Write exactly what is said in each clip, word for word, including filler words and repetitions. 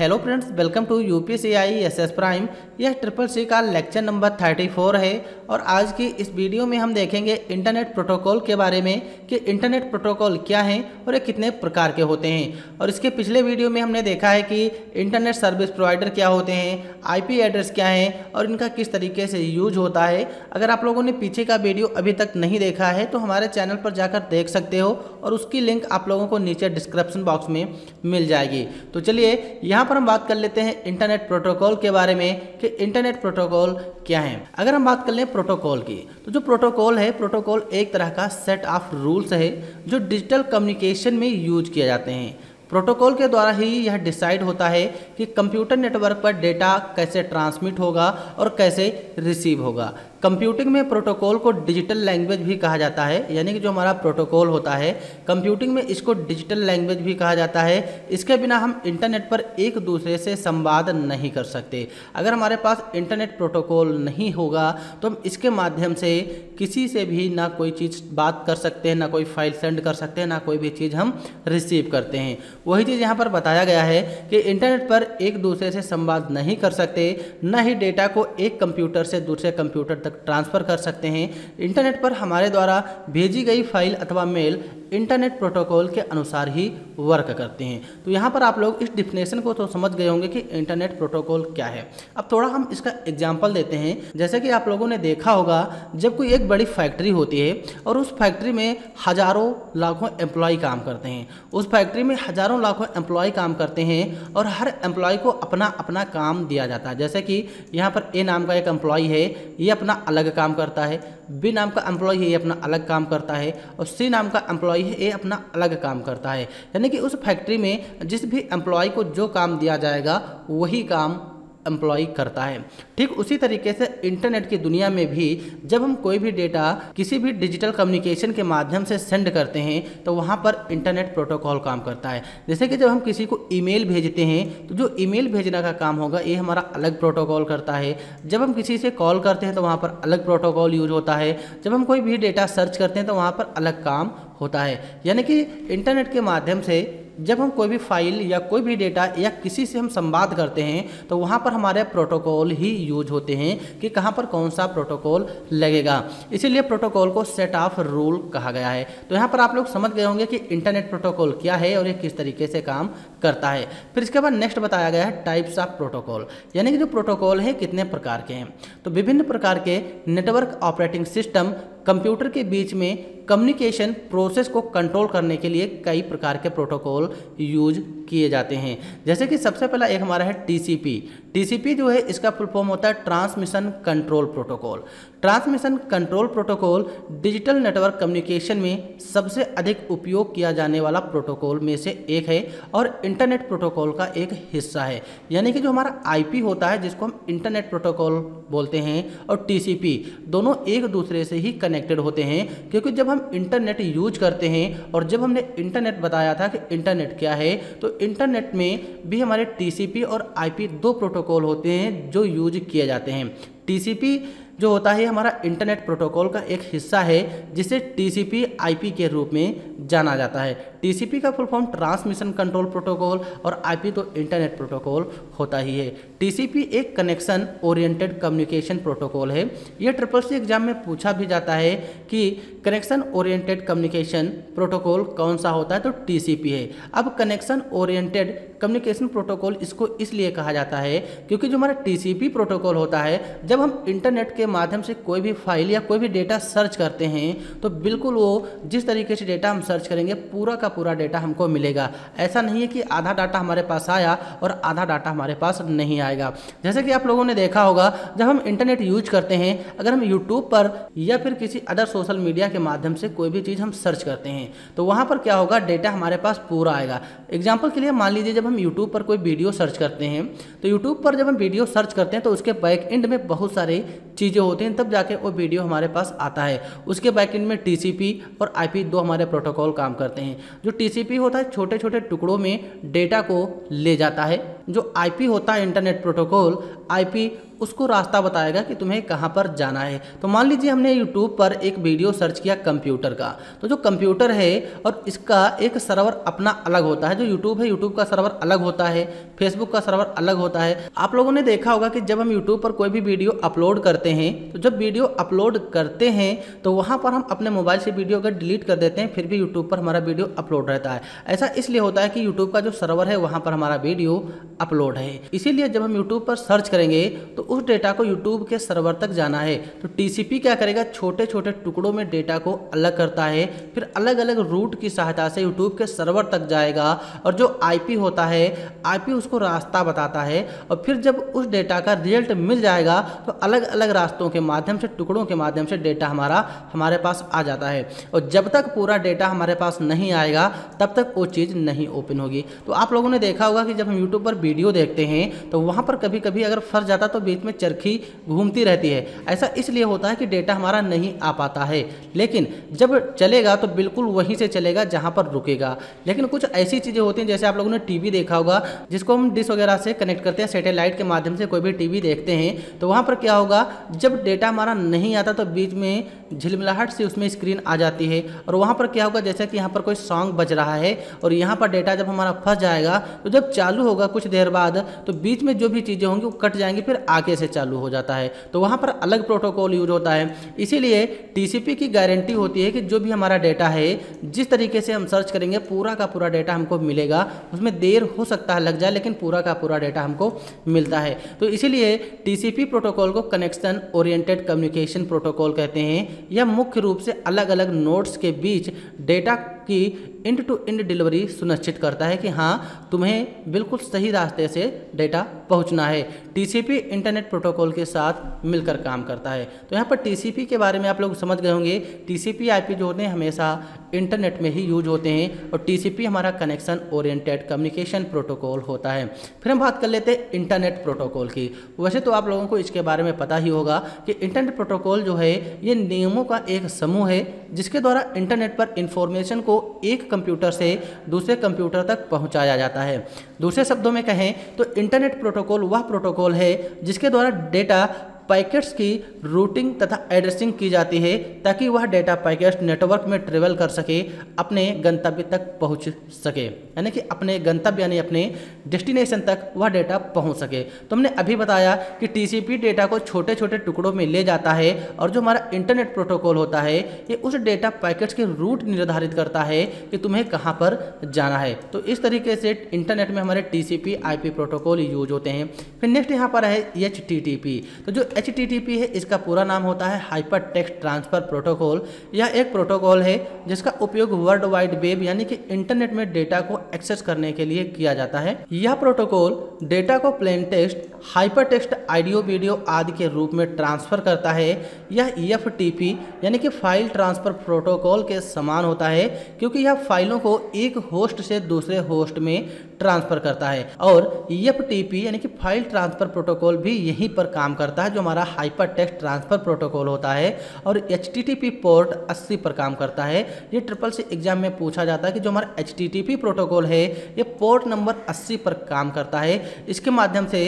Hello friends, welcome to U P C I S S prime. यह triple C का lecture number thirty four है और आज की इस वीडियो में हम देखेंगे इंटरनेट प्रोटोकॉल के बारे में कि इंटरनेट प्रोटोकॉल क्या हैं और ये कितने प्रकार के होते हैं। और इसके पिछले वीडियो में हमने देखा है कि इंटरनेट सर्विस प्रोवाइडर क्या होते हैं, आई पी एड्रेस क्या हैं और इनका किस तरीके से यूज होता है। अगर आप लोगों ने पीछे का वीडियो अभी तक नहीं देखा है तो हमारे चैनल पर जाकर देख सकते हो और उसकी लिंक आप लोगों को नीचे डिस्क्रिप्शन बॉक्स में मिल जाएगी। तो चलिए यहाँ पर हम बात कर लेते हैं इंटरनेट प्रोटोकॉल के बारे में कि इंटरनेट प्रोटोकॉल क्या है। अगर हम बात कर लें प्रोटोकॉल की, तो जो प्रोटोकॉल है, प्रोटोकॉल एक तरह का सेट ऑफ रूल्स है जो डिजिटल कम्युनिकेशन में यूज किए जाते हैं। प्रोटोकॉल के द्वारा ही यह डिसाइड होता है कि कंप्यूटर नेटवर्क पर डेटा कैसे ट्रांसमिट होगा और कैसे रिसीव होगा। कंप्यूटिंग में प्रोटोकॉल को डिजिटल लैंग्वेज भी कहा जाता है, यानी कि जो हमारा प्रोटोकॉल होता है कंप्यूटिंग में, इसको डिजिटल लैंग्वेज भी कहा जाता है। इसके बिना हम इंटरनेट पर एक दूसरे से संवाद नहीं कर सकते। अगर हमारे पास इंटरनेट प्रोटोकॉल नहीं होगा तो हम इसके माध्यम से किसी से भी ना कोई चीज़ बात कर सकते हैं, ना कोई फाइल सेंड कर सकते हैं, ना कोई भी चीज़ हम रिसीव करते हैं। वही चीज़ यहाँ पर बताया गया है कि इंटरनेट पर एक दूसरे से संवाद नहीं कर सकते, न ही डेटा को एक कंप्यूटर से दूसरे कंप्यूटर तक ट्रांसफर कर सकते हैं। इंटरनेट पर हमारे द्वारा भेजी गई फाइल अथवा मेल इंटरनेट प्रोटोकॉल के अनुसार ही वर्क करते हैं। तो यहाँ पर आप लोग इस डिफिनेशन को तो समझ गए होंगे कि इंटरनेट प्रोटोकॉल क्या है। अब थोड़ा हम इसका एग्जाम्पल देते हैं। जैसे कि आप लोगों ने देखा होगा, जब कोई एक बड़ी फैक्ट्री होती है और उस फैक्ट्री में हजारों लाखों एम्प्लॉय काम करते हैं, उस फैक्ट्री में हजारों लाखों एम्प्लॉय काम करते हैं और हर एम्प्लॉय को अपना अपना काम दिया जाता है। जैसे कि यहाँ पर ए नाम का एक एम्प्लॉय है, ये अपना अलग काम करता है, बी नाम का एम्प्लॉय है, ये अपना अलग काम करता है और सी नाम का एम्प्लॉय ये अपना अलग काम करता है। यानी कि उस फैक्ट्री में जिस भी एम्प्लॉय को जो काम दिया जाएगा वही काम एम्प्लॉय करता है। ठीक उसी तरीके से इंटरनेट की दुनिया में भी जब हम कोई भी डेटा किसी भी डिजिटल कम्युनिकेशन के माध्यम से सेंड करते हैं तो वहाँ पर इंटरनेट प्रोटोकॉल काम करता है। जैसे कि जब हम किसी को ईमेल भेजते हैं तो जो ईमेल भेजना का काम होगा ये हमारा अलग प्रोटोकॉल करता है। जब हम किसी से कॉल करते हैं तो वहाँ पर अलग प्रोटोकॉल यूज होता है। जब हम कोई भी डेटा सर्च करते हैं तो वहाँ पर अलग काम होता है। यानी कि इंटरनेट के माध्यम से जब हम कोई भी फाइल या कोई भी डेटा या किसी से हम संवाद करते हैं तो वहाँ पर हमारे प्रोटोकॉल ही यूज होते हैं कि कहाँ पर कौन सा प्रोटोकॉल लगेगा। इसीलिए प्रोटोकॉल को सेट ऑफ रूल कहा गया है। तो यहाँ पर आप लोग समझ गए होंगे कि इंटरनेट प्रोटोकॉल क्या है और ये किस तरीके से काम करता है। फिर इसके बाद नेक्स्ट बताया गया है टाइप्स ऑफ प्रोटोकॉल, यानी कि जो प्रोटोकॉल है कितने प्रकार के हैं। तो विभिन्न प्रकार के नेटवर्क ऑपरेटिंग सिस्टम कंप्यूटर के बीच में कम्युनिकेशन प्रोसेस को कंट्रोल करने के लिए कई प्रकार के प्रोटोकॉल यूज किए जाते हैं। जैसे कि सबसे पहला एक हमारा है टीसीपी। टीसीपी जो है इसका फुल फॉर्म होता है transmission control protocol. Transmission control protocol digital network communication में सबसे अधिक उपयोग किया जाने वाला प्रोटोकॉल में से एक है और इंटरनेट प्रोटोकॉल का एक हिस्सा है। यानी कि जो हमारा आईपी होता है जिसको हम इंटरनेट प्रोटोकॉल बोलते हैं और टीसीपी, दोनों एक दूसरे से ही कनेक्टेड होते हैं, क्योंकि जब हम इंटरनेट यूज करते हैं और जब हमने इंटरनेट बताया था कि इंटरनेट क्या है तो इंटरनेट में भी हमारे टीसीपी और आईपी दो प्रोटोकॉल होते हैं जो यूज किए जाते हैं। टीसीपी जो होता है हमारा इंटरनेट प्रोटोकॉल का एक हिस्सा है जिसे टीसीपी आईपी के रूप में जाना जाता है। टीसीपी का full form transmission control protocol और आईपी तो इंटरनेट प्रोटोकॉल होता ही है। टीसीपी एक कनेक्शन ओरिएंटेड कम्युनिकेशन प्रोटोकॉल है। यह ट्रिपल सी एग्जाम में पूछा भी जाता है कि कनेक्शन ओरिएंटेड कम्युनिकेशन प्रोटोकॉल कौन सा होता है, तो टीसीपी है। अब कनेक्शन ओरिएंटेड कम्युनिकेशन प्रोटोकॉल इसको इसलिए कहा जाता है क्योंकि जो हमारा टीसीपी प्रोटोकॉल होता है, जब हम इंटरनेट के माध्यम से कोई भी फाइल या कोई भी डेटा सर्च करते हैं तो बिल्कुल वो जिस तरीके से डेटा हम सर्च करेंगे पूरा का पूरा डेटा हमको मिलेगा। ऐसा नहीं है कि आधा डाटा हमारे पास आया और आधा डाटा हमारे पास नहीं आएगा। जैसे कि आप लोगों ने देखा होगा जब हम इंटरनेट यूज करते हैं, अगर हम यूट्यूब पर या फिर किसी अदर सोशल मीडिया के माध्यम से कोई भी चीज़ हम सर्च करते हैं तो वहाँ पर क्या होगा, डेटा हमारे पास पूरा आएगा। एग्जाम्पल के लिए मान लीजिए जब हम यूट्यूब पर कोई वीडियो सर्च करते हैं तो यूट्यूब पर जब हम वीडियो सर्च करते हैं तो उसके बैक एंड में बहुत सारी चीज़ें होती हैं, तब जाके वो वीडियो हमारे पास आता है। उसके बैकेंड में टीसीपी और आईपी दो हमारे प्रोटोकॉल काम करते हैं। जो टीसीपी होता है छोटे छोटे टुकड़ों में डेटा को ले जाता है, जो आईपी होता है इंटरनेट प्रोटोकॉल, आईपी उसको रास्ता बताएगा कि तुम्हें कहाँ पर जाना है। तो मान लीजिए हमने यूट्यूब पर एक वीडियो सर्च किया कंप्यूटर का, तो जो कंप्यूटर है और इसका एक सर्वर अपना अलग होता है, जो यूट्यूब है यूट्यूब का सर्वर अलग होता है, फेसबुक का सर्वर अलग होता है। आप लोगों ने देखा होगा कि जब हम यूट्यूब पर कोई भी वीडियो अपलोड करते हैं, तो जब वीडियो अपलोड करते हैं तो वहाँ पर हम अपने मोबाइल से वीडियो अगर डिलीट कर देते हैं फिर भी यूट्यूब पर हमारा वीडियो अपलोड रहता है। ऐसा इसलिए होता है कि यूट्यूब का जो सर्वर है वहाँ पर हमारा वीडियो अपलोड है। इसीलिए जब हम यूट्यूब पर सर्च करेंगे तो उस डेटा को यूट्यूब के सर्वर तक जाना है, तो टीसीपी क्या करेगा, छोटे छोटे टुकड़ों में डेटा को अलग करता है, फिर अलग अलग रूट की सहायता से यूट्यूब के सर्वर तक जाएगा और जो आईपी होता है, आईपी उसको रास्ता बताता है और फिर जब उस डेटा का रिजल्ट मिल जाएगा तो अलग अलग रास्तों के माध्यम से, टुकड़ों के माध्यम से डेटा हमारा हमारे पास आ जाता है और जब तक पूरा डेटा हमारे पास नहीं आएगा तब तक वो चीज़ नहीं ओपन होगी। तो आप लोगों ने देखा होगा कि जब हम यूट्यूब पर वीडियो देखते हैं तो वहाँ पर कभी कभी अगर फंस जाता तो बीच में चरखी घूमती रहती है। ऐसा इसलिए होता है कि डेटा हमारा नहीं आ पाता है, लेकिन जब चलेगा तो बिल्कुल वहीं से चलेगा जहाँ पर रुकेगा। लेकिन कुछ ऐसी चीज़ें होती हैं, जैसे आप लोगों ने टीवी देखा होगा जिसको हम डिश वगैरह से कनेक्ट करते हैं, सैटेलाइट के माध्यम से कोई भी टीवी देखते हैं, तो वहाँ पर क्या होगा, जब डेटा हमारा नहीं आता तो बीच में झिलमिलाहट से उसमें स्क्रीन आ जाती है और वहाँ पर क्या होगा, जैसे कि यहाँ पर कोई सॉन्ग बज रहा है और यहाँ पर डेटा जब हमारा फंस जाएगा तो जब चालू होगा कुछ देर बाद तो बीच में जो भी चीज़ें होंगी वो कट जाएंगी, फिर आगे से चालू हो जाता है। तो वहाँ पर अलग प्रोटोकॉल यूज होता है। इसीलिए टीसीपी की गारंटी होती है कि जो भी हमारा डेटा है, जिस तरीके से हम सर्च करेंगे पूरा का पूरा डेटा हमको मिलेगा। उसमें देर हो सकता है, लग जाए, लेकिन पूरा का पूरा डेटा हमको मिलता है। तो इसीलिए टीसीपी प्रोटोकॉल को कनेक्शन ओरिएंटेड कम्युनिकेशन प्रोटोकॉल कहते हैं। यह मुख्य रूप से अलग अलग नोड्स के बीच डेटा की एंड टू एंड डिलीवरी सुनिश्चित करता है कि हाँ, तुम्हें बिल्कुल सही रास्ते से डेटा पहुंचना है। टीसीपी इंटरनेट प्रोटोकॉल के साथ मिलकर काम करता है। तो यहाँ पर टीसीपी के बारे में आप लोग समझ गए होंगे। टीसीपी आईपी जो होते हैं हमेशा इंटरनेट में ही यूज होते हैं और टीसीपी हमारा कनेक्शन ओरिएंटेड कम्युनिकेशन प्रोटोकॉल होता है। फिर हम बात कर लेते हैं इंटरनेट प्रोटोकॉल की। वैसे तो आप लोगों को इसके बारे में पता ही होगा कि इंटरनेट प्रोटोकॉल जो है ये नियमों का एक समूह है जिसके द्वारा इंटरनेट पर इंफॉर्मेशन को एक कंप्यूटर से दूसरे कंप्यूटर तक पहुंचाया जाता है। दूसरे शब्दों में कहें तो इंटरनेट प्रोटोकॉल वह प्रोटोकॉल है जिसके द्वारा डेटा पैकेट्स की रूटिंग तथा एड्रेसिंग की जाती है ताकि वह डेटा पैकेट्स नेटवर्क में ट्रेवल कर सके, अपने गंतव्य तक पहुंच सके, यानी कि अपने गंतव्य यानी अपने डेस्टिनेशन तक वह डेटा पहुंच सके। तो हमने अभी बताया कि टीसीपी डेटा को छोटे छोटे टुकड़ों में ले जाता है और जो हमारा इंटरनेट प्रोटोकॉल होता है ये उस डेटा पैकेट्स के रूट निर्धारित करता है कि तुम्हें कहाँ पर जाना है। तो इस तरीके से इंटरनेट में हमारे टीसीपी आईपी प्रोटोकॉल यूज होते हैं। फिर नेक्स्ट यहाँ पर है एचटीटीपी। तो जो एचटीटीपी है इसका पूरा नाम होता है हाइपर टेक्स्ट ट्रांसफर प्रोटोकॉल। यह एक प्रोटोकॉल है जिसका उपयोग वर्ल्ड वाइड वेब यानी कि इंटरनेट में डेटा को एक्सेस करने के लिए किया जाता है। यह प्रोटोकॉल डेटा को plain text, hyper text, audio, video आदि के रूप में ट्रांसफर करता है। यह एफटीपी यानी कि फाइल ट्रांसफर प्रोटोकॉल के समान होता है क्योंकि यह फाइलों को एक होस्ट से दूसरे होस्ट में ट्रांसफर करता है और एफटीपी यानी कि फाइल ट्रांसफर प्रोटोकॉल भी यहीं पर काम करता है जो हमारा हाइपर टेक्स्ट ट्रांसफर प्रोटोकॉल होता है और एचटीटीपी पोर्ट अस्सी पर काम करता है। ये ट्रिपल सी एग्जाम में पूछा जाता है कि जो हमारा एचटीटीपी प्रोटोकॉल है ये पोर्ट नंबर अस्सी पर काम करता है। इसके माध्यम से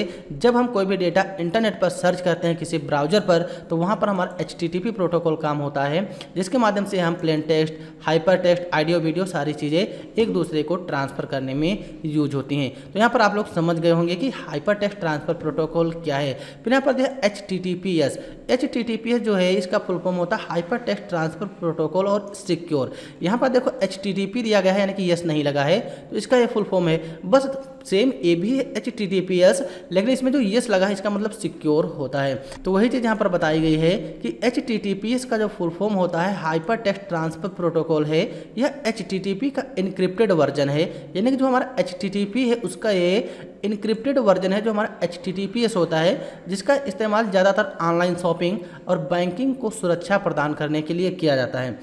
जब हम कोई भी डेटा इंटरनेट पर सर्च करते हैं किसी ब्राउजर पर तो वहाँ पर हमारा एचटीटीपी प्रोटोकॉल काम होता है जिसके माध्यम से हम plain text, hyper text, audio, video सारी चीज़ें एक दूसरे को ट्रांसफर करने में यूज होती हैं। तो यहाँ पर आप लोग समझ गए होंगे कि हाइपर टेक्स्ट ट्रांसफर प्रोटोकॉल क्या है। फिर यहाँ पर जो है एचटीटीपीएस, एचटीटीपीएस जो है इसका फुल फॉर्म होता है हाइपर टेक्स्ट ट्रांसफर प्रोटोकॉल और सिक्योर। यहाँ पर देखो एचटीटीपी दिया गया है यानी कि यस नहीं लगा है तो इसका ये फुल फॉर्म है। बस सेम ये भी है एचटीटीपीएस, लेकिन इसमें जो यस लगा है इसका मतलब सिक्योर होता है। तो वही चीज़ यहाँ पर बताई गई है कि एचटीटीपीएस का जो फुल फॉर्म होता है हाइपर टेक्स्ट ट्रांसफर प्रोटोकॉल है, यह एचटीटीपी का इनक्रिप्टेड वर्जन है यानी कि जो हमारा एचटीटीपी है उसका ये इनक्रिप्टेड वर्जन है जो हमारा एचटीटीपीएस होता है, जिसका इस्तेमाल ज़्यादातर ऑनलाइन शॉपिंग और बैंकिंग को सुरक्षा प्रदान करने के लिए किया जाता है।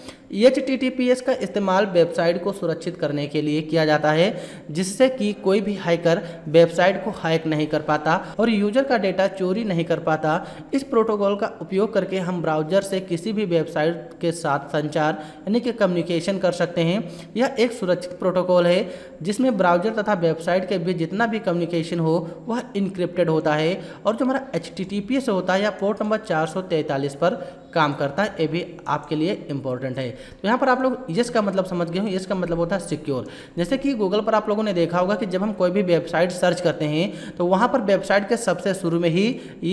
एचटीटीपीएस का इस्तेमाल वेबसाइट को सुरक्षित करने के लिए किया जाता है जिससे कि कोई भी हैकर वेबसाइट को हैक नहीं कर पाता और यूजर का डेटा चोरी नहीं कर पाता। इस प्रोटोकॉल का उपयोग करके हम ब्राउजर से किसी भी वेबसाइट के साथ संचार यानी कि कम्युनिकेशन कर सकते हैं। यह एक सुरक्षित प्रोटोकॉल है जिसमें ब्राउजर तथा वेबसाइट के बीच जितना भी कम्युनिकेशन हो वह इनक्रिप्टेड होता है और जो हमारा एचटीटीपीएस होता है यह पोर्ट नंबर चार सौ तैंतालीस पर काम करता है। ये भी आपके लिए इम्पोर्टेंट है। तो यहाँ पर आप लोग यस का मतलब समझ गए हो। यस का मतलब होता है सिक्योर। जैसे कि गूगल पर आप लोगों ने देखा होगा कि जब हम कोई भी वेबसाइट सर्च करते हैं तो वहाँ पर वेबसाइट के सबसे शुरू में ही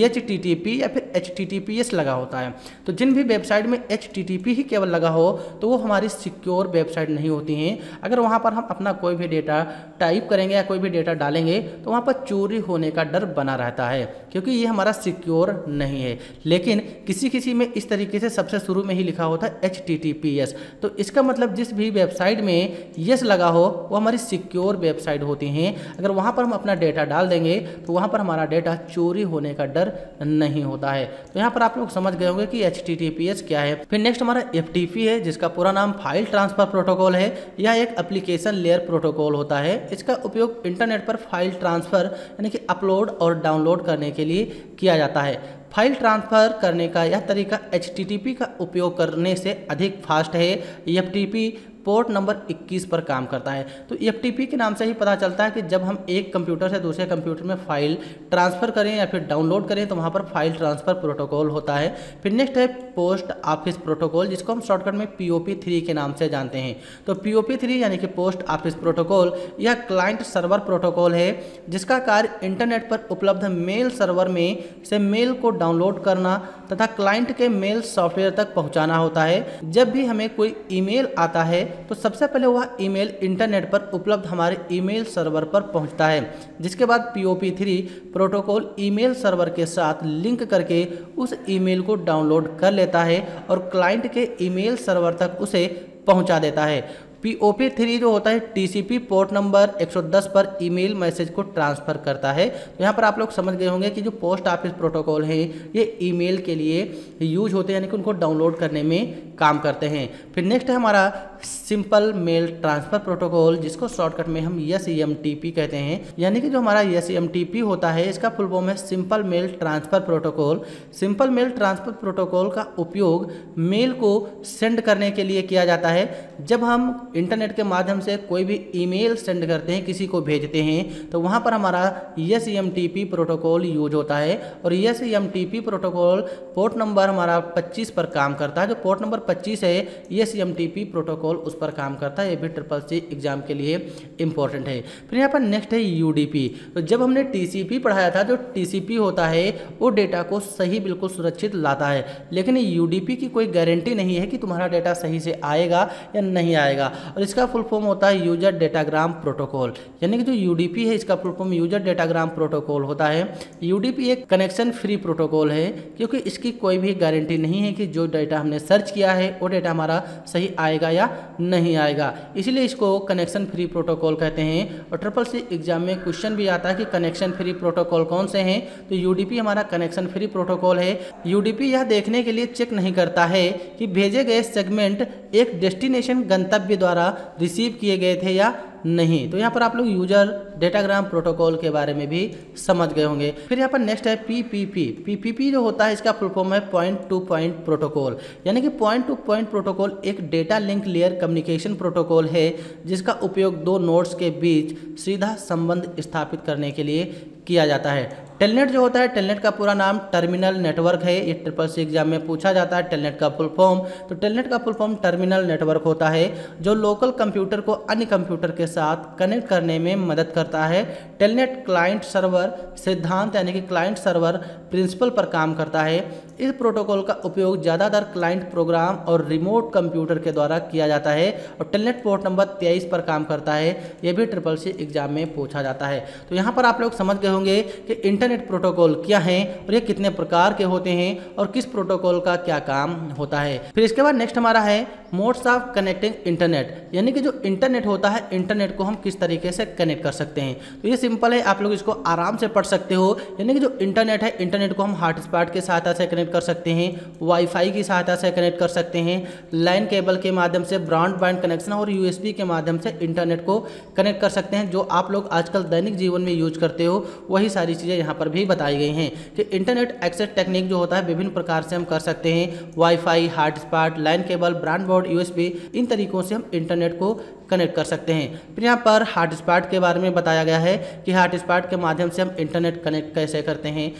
एच टी टी पी या फिर H T T P S लगा होता है। तो जिन भी वेबसाइट में एच टी टी पी ही केवल लगा हो तो वो हमारी सिक्योर वेबसाइट नहीं होती हैं। अगर वहाँ पर हम अपना कोई भी डेटा टाइप करेंगे या कोई भी डेटा डालेंगे तो वहाँ पर चोरी होने का डर बना रहता है, क्योंकि ये हमारा सिक्योर नहीं है। लेकिन किसी किसी में इस तरीके से सबसे शुरू में ही लिखा होता है H T T P S, तो इसका मतलब जिस भी वेबसाइट में यस लगा हो वो हमारी सिक्योर वेबसाइट होती हैं। अगर वहाँ पर हम अपना डेटा डाल देंगे तो वहाँ पर हमारा डेटा चोरी होने का डर नहीं होता है। तो यहाँ पर आप लोग समझ गए होंगे कि H T T P S क्या है। फिर नेक्स्ट हमारा एफ टी पी है, जिसका पूरा नाम फाइल ट्रांसफर प्रोटोकॉल है। यह एक एप्लीकेशन लेयर प्रोटोकॉल होता है। इसका उपयोग इंटरनेट पर फाइल ट्रांसफर यानी कि अपलोड और डाउनलोड करने के लिए किया जाता है। फाइल ट्रांसफ़र करने का यह तरीका एच टी टी पी का उपयोग करने से अधिक फास्ट है। F T P port number इक्कीस पर काम करता है। तो एफ टी पी के नाम से ही पता चलता है कि जब हम एक कंप्यूटर से दूसरे कंप्यूटर में फाइल ट्रांसफ़र करें या फिर डाउनलोड करें तो वहाँ पर फाइल ट्रांसफ़र प्रोटोकॉल होता है। फिर नेक्स्ट है पोस्ट ऑफिस प्रोटोकॉल, जिसको हम शॉर्टकट में पी ओ पी थ्री के नाम से जानते हैं। तो पी ओ पी थ्री यानी कि पोस्ट ऑफिस प्रोटोकॉल या क्लाइंट सर्वर प्रोटोकॉल है, जिसका कार्य इंटरनेट पर उपलब्ध मेल सर्वर में से मेल को डाउनलोड करना तथा क्लाइंट के मेल सॉफ्टवेयर तक पहुँचाना होता है। जब भी हमें कोई ईमेल आता है तो सबसे पहले वह ईमेल इंटरनेट पर उपलब्ध हमारे ईमेल सर्वर पर पहुंचता है, जिसके बाद P O P three protocol email server के साथ लिंक करके उस ईमेल को डाउनलोड कर लेता है और क्लाइंट के ईमेल सर्वर तक उसे पहुंचा देता है। पी ओ पी थ्री जो होता है T C P port number एक सौ दस पर ईमेल मैसेज को ट्रांसफ़र करता है। तो यहाँ पर आप लोग समझ गए होंगे कि जो पोस्ट ऑफिस प्रोटोकॉल हैं ये ईमेल के लिए यूज होते हैं, यानी कि उनको डाउनलोड करने में काम करते हैं। फिर नेक्स्ट है हमारा सिंपल मेल ट्रांसफ़र प्रोटोकॉल, जिसको शॉर्टकट में हम एस एम टी पी कहते हैं, यानी कि जो हमारा एस एम टी पी होता है इसका फुल फॉर्म है simple mail transfer protocol. Simple mail transfer protocol का उपयोग मेल को सेंड करने के लिए किया जाता है। जब हम इंटरनेट के माध्यम से कोई भी ईमेल सेंड करते हैं, किसी को भेजते हैं, तो वहाँ पर हमारा S M T P protocol use होता है और S M T P protocol port number हमारा पच्चीस पर काम करता है। जो पोर्ट नंबर पच्चीस है S M T P protocol उस पर काम करता है। ये भी ट्रिपल सी एग्जाम के लिए इंपॉर्टेंट है। फिर यहाँ पर नेक्स्ट है यू डी पी। तो जब हमने टी सी पी पढ़ाया था, जो टी सी पी होता है वो डेटा को सही बिल्कुल सुरक्षित लाता है, लेकिन यू डी पी की कोई गारंटी नहीं है कि तुम्हारा डेटा सही से आएगा या नहीं आएगा। और इसका फुल फॉर्म होता है यूजर डेटाग्राम प्रोटोकॉल, यानी कि जो यू डी पी है इसका full form user datagram protocol होता है। यू डी पी एक कनेक्शन फ्री प्रोटोकॉल है, क्योंकि इसकी कोई भी गारंटी नहीं है कि जो डेटा हमने सर्च किया है वो डेटा हमारा सही आएगा या नहीं आएगा, इसलिए इसको कनेक्शन फ्री प्रोटोकॉल कहते हैं। और ट्रिपल सी एग्जाम में क्वेश्चन भी आता है कि कनेक्शन फ्री प्रोटोकॉल कौन से हैं, तो यू डी पी हमारा कनेक्शन फ्री प्रोटोकॉल है। यू डी पी यह देखने के लिए चेक नहीं करता है कि भेजे गए सेगमेंट एक डेस्टिनेशन गंतव्य द्वारा रिसीव किए गए थे या नहीं। तो यहाँ पर आप लोग यूजर डेटाग्राम प्रोटोकॉल के बारे में भी समझ गए होंगे। फिर यहाँ पर नेक्स्ट है P P P. P P P जो होता है इसका फुल फॉर्म है पॉइंट टू पॉइंट प्रोटोकॉल, यानी कि पॉइंट टू पॉइंट प्रोटोकॉल एक data link layer communication protocol है, जिसका उपयोग दो नोड्स के बीच सीधा संबंध स्थापित करने के लिए किया जाता है। टेलनेट जो होता है, टेलनेट का पूरा नाम टर्मिनल नेटवर्क है। ये ट्रिपल सी एग्जाम में पूछा जाता है टेलनेट का फुल फॉर्म। तो टेलनेट का फुल फॉर्म टर्मिनल नेटवर्क होता है, जो लोकल कंप्यूटर को अन्य कंप्यूटर के साथ कनेक्ट करने में मदद करता है। टेलनेट क्लाइंट सर्वर सिद्धांत यानी कि क्लाइंट सर्वर प्रिंसिपल पर काम करता है। इस प्रोटोकॉल का उपयोग ज़्यादातर क्लाइंट प्रोग्राम और रिमोट कंप्यूटर के द्वारा किया जाता है और टेलनेट पोर्ट नंबर तेईस पर काम करता है। यह भी ट्रिपल सी एग्जाम में पूछा जाता है। तो यहाँ पर आप लोग समझ गए होंगे कि इंटरनेट प्रोटोकॉल क्या हैं और ये कितने प्रकार के होते हैं और किस प्रोटोकॉल का क्या काम होता है। फिर इसके बाद नेक्स्ट हमारा है मोड्स ऑफ कनेक्टिंग इंटरनेट, यानी कि जो इंटरनेट होता है इंटरनेट को हम किस तरीके से कनेक्ट कर सकते हैं। तो ये सिंपल है, आप लोग इसको आराम से पढ़ सकते हो। यानी कि जो इंटरनेट है, इंटरनेट को हम हॉटस्पॉट की सहायता से कनेक्ट कर सकते हैं, वाईफाई की सहायता से कनेक्ट कर सकते हैं, लाइन केबल के माध्यम से, ब्रॉडबैंड कनेक्शन और यू एस बी के माध्यम से इंटरनेट को कनेक्ट कर सकते हैं। जो आप लोग आजकल दैनिक जीवन में यूज करते हो वही सारी चीज़ें यहाँ पर भी बताई गई हैं कि इंटरनेट एक्सेस टेक्निक जो होता है विभिन्न प्रकार से हम कर सकते हैं। Wifi, hotspot, line cable, broadband, U S B, इन तरीकों से हम इंटरनेट को कनेक्ट कर सकते हैं। फिर यहाँ पर हॉटस्पॉट के बारे में बताया गया है कि हॉटस्पॉट के माध्यम से हम इंटरनेट कनेक्ट कैसे करते हैं,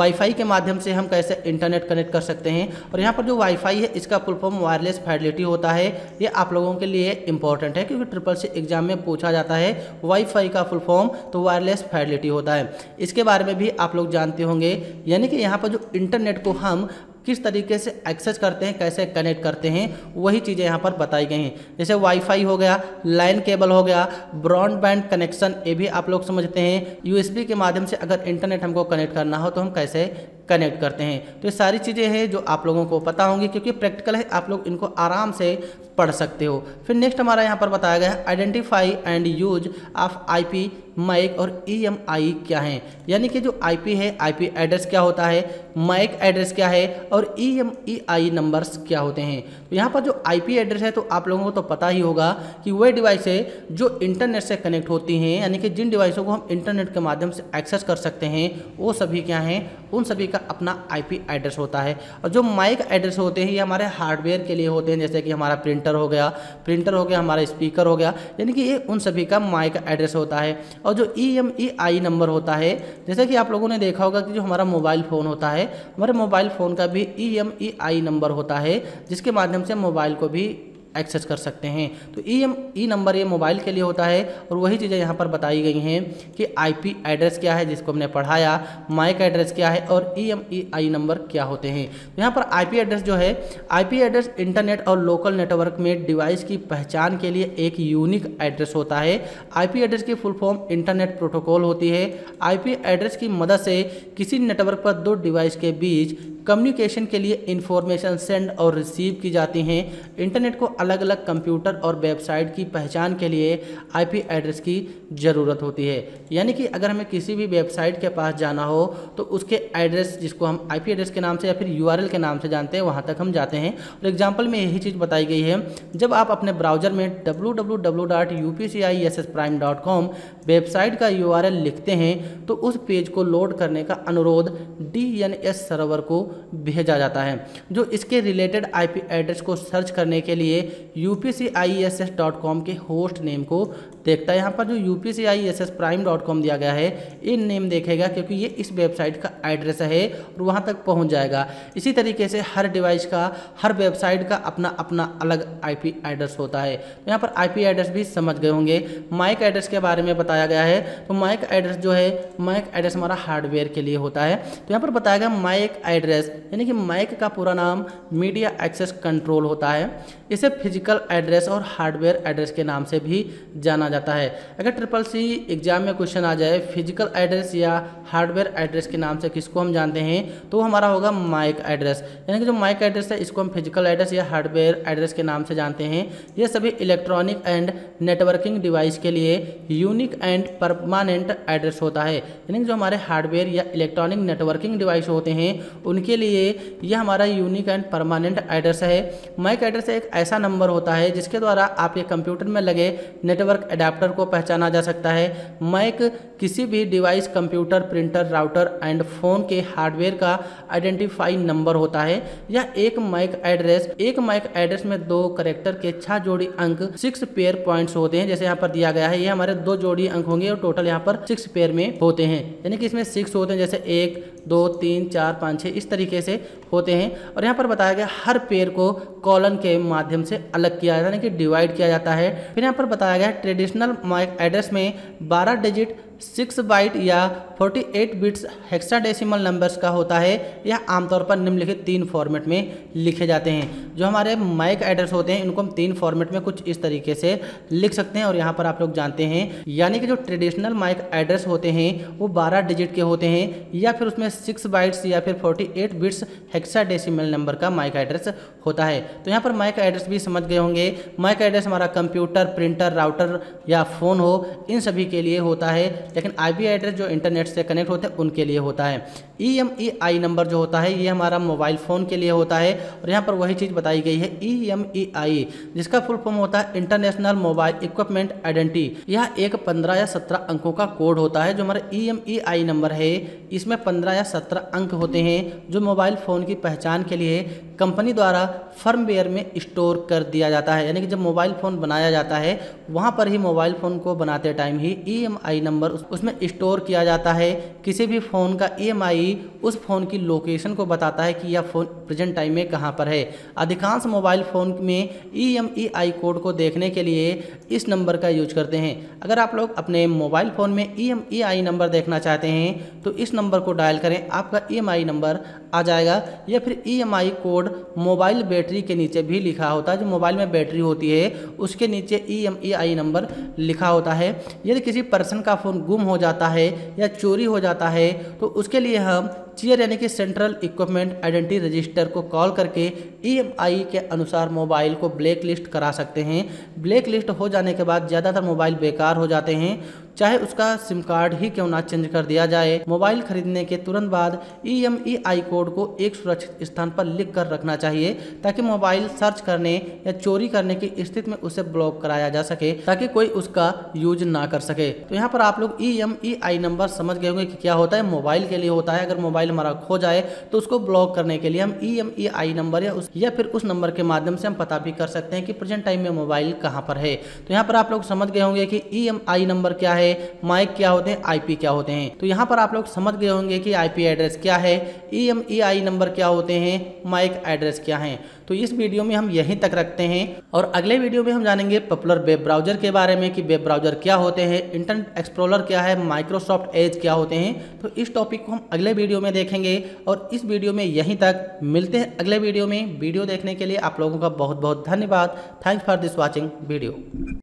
वाईफाई के माध्यम से हम कैसे इंटरनेट कनेक्ट कर सकते हैं। और यहाँ पर जो वाईफाई है इसका फुल फॉर्म वायरलेस फाइडेलिटी होता है। ये आप लोगों के लिए इंपॉर्टेंट है क्योंकि ट्रिपल सी एग्जाम में पूछा जाता है वाईफाई का फुल फॉर्म, तो वायरलेस फाइडेलिटी होता है। इसके बारे में भी आप लोग जानते होंगे, यानी कि यहाँ पर जो इंटरनेट को हम किस तरीके से एक्सेस करते हैं, कैसे कनेक्ट करते हैं, वही चीज़ें यहाँ पर बताई गई हैं। जैसे वाईफाई हो गया, लाइन केबल हो गया, ब्रॉडबैंड कनेक्शन, ये भी आप लोग समझते हैं। यूएसबी के माध्यम से अगर इंटरनेट हमको कनेक्ट करना हो तो हम कैसे कनेक्ट करते हैं। तो ये सारी चीज़ें हैं जो आप लोगों को पता होंगी क्योंकि प्रैक्टिकल है, आप लोग इनको आराम से पढ़ सकते हो। फिर नेक्स्ट हमारा यहाँ पर बताया गया है identify and use of IP, MAC और ईएमआई क्या हैं, यानी कि जो आईपी है, आईपी एड्रेस क्या होता है, मैक एड्रेस क्या है और ईएमईआई नंबर्स क्या होते हैं। तो यहाँ पर जो आईपी एड्रेस है तो आप लोगों को तो पता ही होगा कि वह डिवाइसें जो इंटरनेट से कनेक्ट होती हैं, यानी कि जिन डिवाइसों को हम इंटरनेट के माध्यम से एक्सेस कर सकते हैं वो सभी क्या हैं, उन सभी का अपना आईपी एड्रेस होता है। और जो मैक एड्रेस होते हैं ये हमारे हार्डवेयर के लिए होते हैं, जैसे कि हमारा प्रिंटर हो गया, प्रिंटर हो गया हमारा स्पीकर हो गया, यानी कि ये उन सभी का मैक एड्रेस होता है। और जो ईएमईआई नंबर होता है, जैसे कि आप लोगों ने देखा होगा कि जो हमारा मोबाइल फ़ोन होता है, हमारे मोबाइल फ़ोन का भी ईएमईआई नंबर होता है जिसके माध्यम से मोबाइल को भी एक्सेस कर सकते हैं। तो ई एम ई नंबर ये मोबाइल के लिए होता है। और वही चीज़ें यहाँ पर बताई गई हैं कि आईपी एड्रेस क्या है जिसको हमने पढ़ाया, मैक एड्रेस क्या है और ई एम ई आई नंबर क्या होते हैं। तो यहाँ पर आईपी एड्रेस जो है, आईपी एड्रेस इंटरनेट और लोकल नेटवर्क में डिवाइस की पहचान के लिए एक यूनिक एड्रेस होता है। आईपी एड्रेस की फुल फॉर्म इंटरनेट प्रोटोकॉल होती है। आईपी एड्रेस की मदद से किसी नेटवर्क पर दो डिवाइस के बीच कम्युनिकेशन के लिए इंफॉर्मेशन सेंड और रिसीव की जाती हैं। इंटरनेट को अलग अलग कंप्यूटर और वेबसाइट की पहचान के लिए आईपी एड्रेस की ज़रूरत होती है, यानी कि अगर हमें किसी भी वेबसाइट के पास जाना हो तो उसके एड्रेस, जिसको हम आईपी एड्रेस के नाम से या फिर यूआरएल के नाम से जानते हैं, वहाँ तक हम जाते हैं। और एग्जाम्पल में यही चीज़ बताई गई है, जब आप अपने ब्राउज़र में W W W dot U P C I S S prime dot com website का यूआरएल लिखते हैं तो उस पेज को लोड करने का अनुरोध डी एन एस सर्वर को भेजा जाता है, जो इसके रिलेटेड आईपी एड्रेस को सर्च करने के लिए U P C I S S dot com के होस्ट नेम को देखता है। यहाँ पर जो U P C I S S prime dot com दिया गया है ये नेम देखेगा क्योंकि ये इस वेबसाइट का एड्रेस है और वहाँ तक पहुँच जाएगा। इसी तरीके से हर डिवाइस का, हर वेबसाइट का अपना अपना अलग आईपी एड्रेस होता है। तो यहाँ पर आईपी एड्रेस भी समझ गए होंगे। माइक एड्रेस के बारे में बताया गया है, तो माइक एड्रेस जो है, माइक एड्रेस हमारा हार्डवेयर के लिए होता है। तो यहाँ पर बताया गया माइक एड्रेस, यानी कि माइक का पूरा नाम मीडिया एक्सेस कंट्रोल होता है। इसे फिजिकल एड्रेस और हार्डवेयर एड्रेस के नाम से भी जाना जाता है। अगर ट्रिपल सी एग्जाम में क्वेश्चन आ जाए फिजिकल एड्रेस या हार्डवेयर एड्रेस के नाम से किसको हम जानते हैं, तो हमारा होगा माइक एड्रेस, यानी कि जो माइक एड्रेस है इसको हम फिजिकल एड्रेस या हार्डवेयर एड्रेस के नाम से जानते हैं। ये सभी इलेक्ट्रॉनिक एंड नेटवर्किंग डिवाइस के लिए यूनिक एंड परमानेंट एड्रेस होता है, यानी कि जो हमारे हार्डवेयर या इलेक्ट्रॉनिक नेटवर्किंग डिवाइस होते हैं उनके लिए यह हमारा यूनिक एंड परमानेंट एड्रेस है। माइक एड्रेस एक ऐसा नंबर होता है जिसके द्वारा आपके कंप्यूटर में लगे नेटवर्क एडाप्टर को पहचाना जा सकता है। मैक किसी भी device, computer, printer, router and phone के हार्डवेयर का आइडेंटिफाई नंबर होता है। यह एक मैक एड्रेस, एक मैक एड्रेस में दो करेक्टर के छह जोड़ी अंक सिक्स पेयर पॉइंट्स होते हैं, जैसे यहाँ पर दिया गया है। ये हमारे दो जोड़ी अंक होंगे और टोटल यहाँ पर सिक्स पेयर में होते हैं, यानी कि इसमें सिक्स होते हैं, जैसे एक, दो, तीन, चार, पाँच, छः, इस तरीके से होते हैं। और यहाँ पर बताया गया हर पेयर को कॉलन के माध्यम से अलग किया जाता है, यानी कि डिवाइड किया जाता है। फिर यहाँ पर बताया गया ट्रेडिशनल माइक एड्रेस में बारह डिजिट सिक्स बाइट या अड़तालीस बिट्स हेक्साडेसिमल नंबर्स का होता है। यह आमतौर पर निम्नलिखित तीन फॉर्मेट में लिखे जाते हैं। जो हमारे माइक एड्रेस होते हैं इनको हम तीन फॉर्मेट में कुछ इस तरीके से लिख सकते हैं और यहाँ पर आप लोग जानते हैं, यानी कि जो ट्रेडिशनल माइक एड्रेस होते हैं वो बारह डिजिट के होते हैं या फिर उसमें सिक्स बाइट्स या फिर अड़तालीस बिट्स हेक्साडेसिमल नंबर का माइक एड्रेस होता है। तो यहाँ पर माइक एड्रेस भी समझ गए होंगे। माइक एड्रेस हमारा कंप्यूटर, प्रिंटर, राउटर या फ़ोन हो, इन सभी के लिए होता है, लेकिन आईपी एड्रेस जो इंटरनेट से कनेक्ट होते हैं उनके लिए होता है। ईएमईआई नंबर जो होता है ये हमारा मोबाइल फ़ोन के लिए होता है। और यहाँ पर वही चीज़ बताई गई है ईएमईआई, जिसका फुल फॉर्म होता है इंटरनेशनल मोबाइल इक्विपमेंट आइडेंटिटी। यह एक पंद्रह या सत्रह अंकों का कोड होता है। जो हमारा ईएमईआई नंबर है इसमें पंद्रह या सत्रह अंक होते हैं जो मोबाइल फ़ोन की पहचान के लिए कंपनी द्वारा फर्मवेयर में स्टोर कर दिया जाता है। यानी कि जब मोबाइल फ़ोन बनाया जाता है वहाँ पर ही मोबाइल फ़ोन को बनाते टाइम ही ई एम आई नंबर उसमें स्टोर किया जाता है। किसी भी फ़ोन का ई एम आई उस फ़ोन की लोकेशन को बताता है कि यह फ़ोन प्रेजेंट टाइम में कहाँ पर है। अधिकांश मोबाइल फ़ोन में ई एम ई आई कोड को देखने के लिए इस नंबर का यूज करते हैं। अगर आप लोग अपने मोबाइल फ़ोन में ई एम ई आई नंबर देखना चाहते हैं तो इस नंबर को डायल करें, आपका ई एम आई नंबर आ जाएगा। या फिर E M I code mobile battery के नीचे भी लिखा होता है, जो मोबाइल में बैटरी होती है उसके नीचे ई एम ई आई नंबर लिखा होता है। यदि किसी पर्सन का फ़ोन गुम हो जाता है या चोरी हो जाता है तो उसके लिए हम चीयर यानी कि सेंट्रल इक्विपमेंट आइडेंटिटी रजिस्टर को कॉल करके ईएमआई के अनुसार मोबाइल को ब्लैक लिस्ट करा सकते हैं। ब्लैक लिस्ट हो जाने के बाद ज़्यादातर मोबाइल बेकार हो जाते हैं, चाहे उसका सिम कार्ड ही क्यों ना चेंज कर दिया जाए। मोबाइल खरीदने के तुरंत बाद ईएमईआई कोड को एक सुरक्षित स्थान पर लिख कर रखना चाहिए ताकि मोबाइल सर्च करने या चोरी करने की स्थिति में उसे ब्लॉक कराया जा सके, ताकि कोई उसका यूज ना कर सके। तो यहाँ पर आप लोग ईएमईआई नंबर समझ गए होंगे कि क्या होता है, मोबाइल के लिए होता है। अगर मोबाइल हमारा खो जाए तो उसको ब्लॉक करने के लिए हम ईएमईआई नंबर या, उस, या फिर उस नंबर के माध्यम से हम पता भी कर सकते हैं कि प्रेजेंट टाइम में मोबाइल कहाँ पर है। तो यहाँ पर आप लोग समझ गए होंगे कि ईएमआई नंबर क्या है, माइक क्या होते हैं, आईपी क्या होते हैं। तो यहाँ पर आप लोग समझ गए होंगे कि आईपी एड्रेस क्या है, ईएमईआई नंबर क्या होते हैं, माइक एड्रेस क्या हैं। तो इस वीडियो में हम यहीं तक रखते हैं और अगले वीडियो में हम जानेंगे पॉपुलर वेब ब्राउजर के बारे में कि वेब ब्राउजर क्या होते हैं, इंटरनेट एक्सप्लोरर क्या है, माइक्रोसॉफ्ट एज क्या होते हैं। तो इस टॉपिक को हम अगले वीडियो में देखेंगे और इस वीडियो में यहीं तक मिलते हैं। अगले वीडियो में वीडियो देखने के लिए आप लोगों का बहुत बहुत धन्यवाद। Thanks for this watching video.